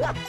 Yes!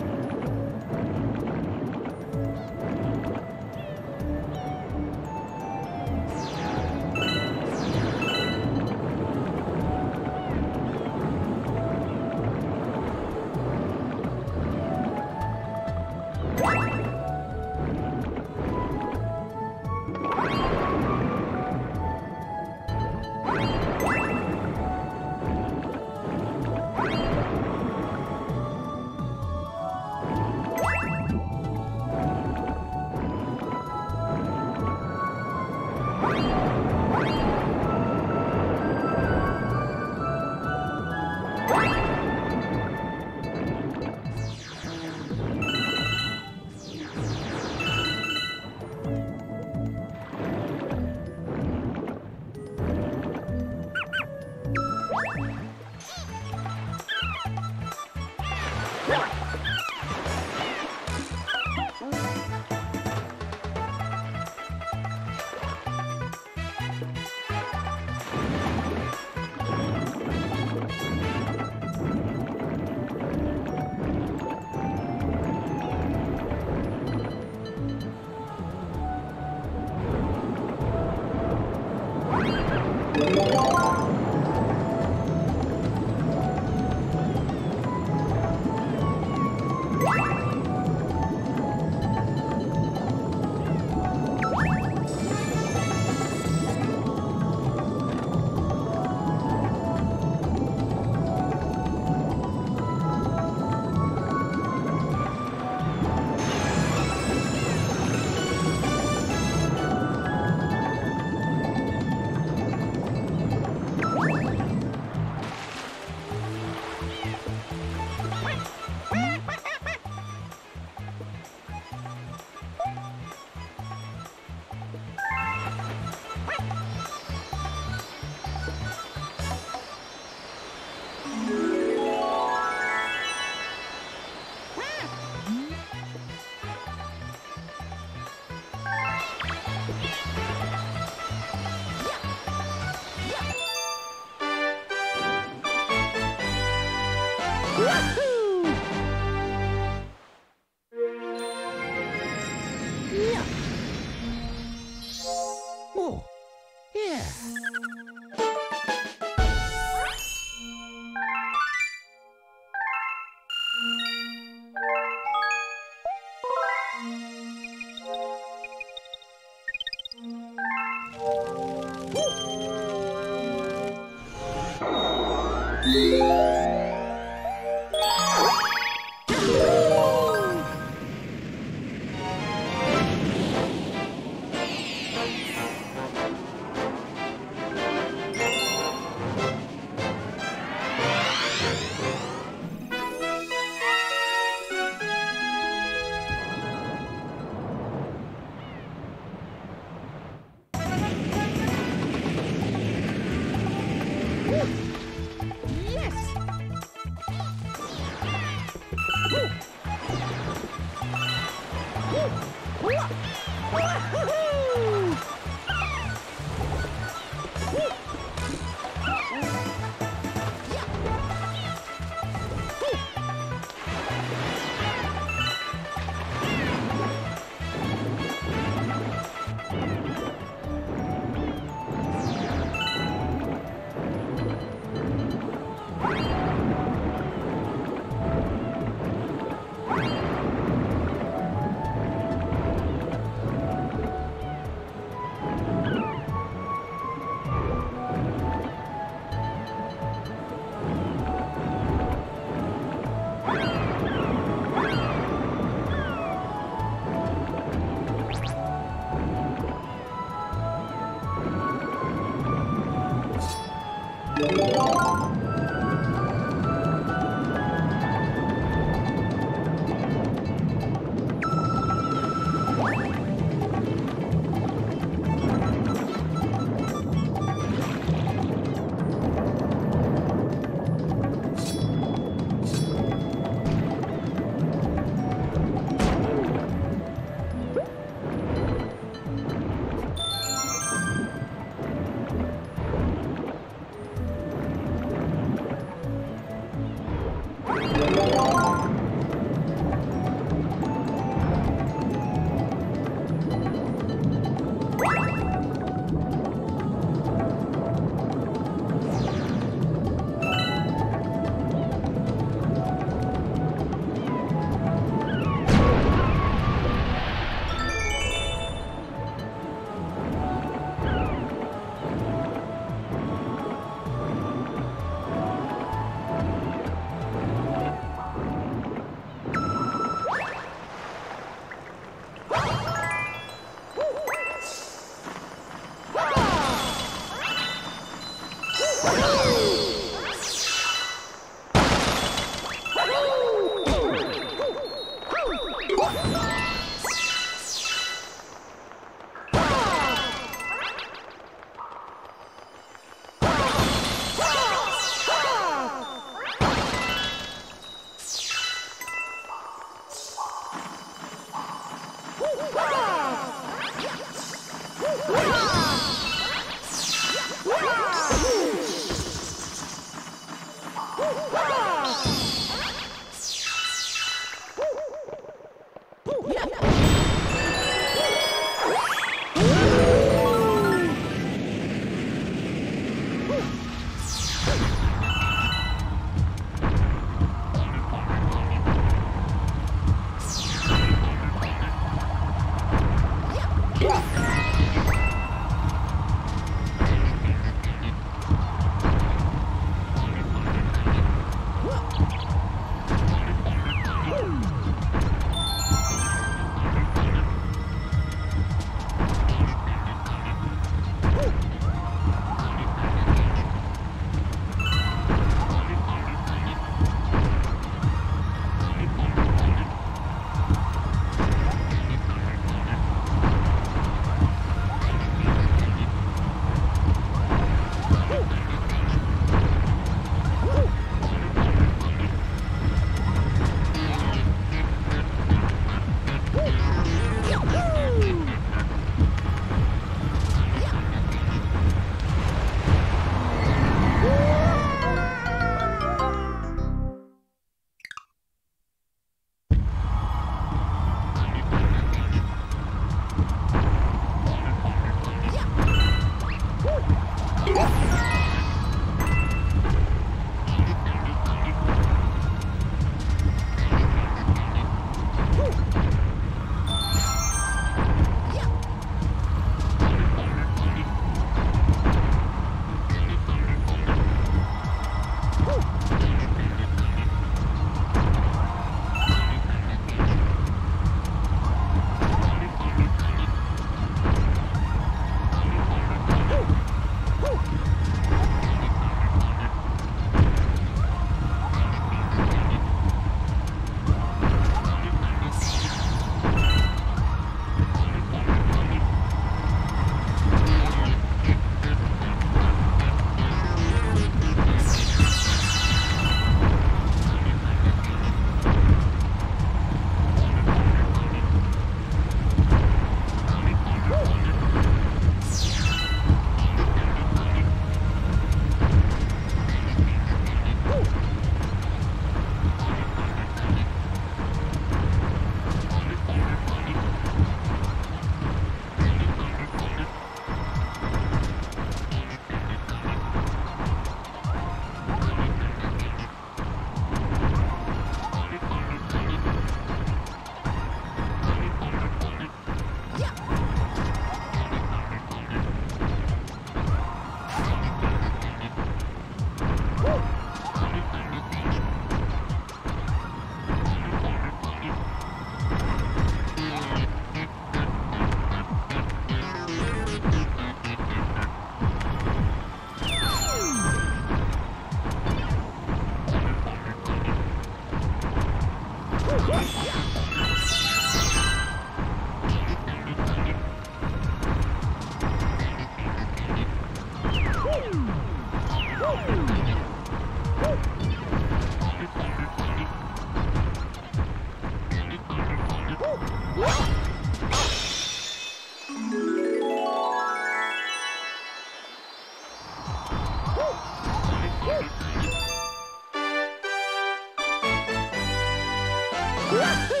Woohoo!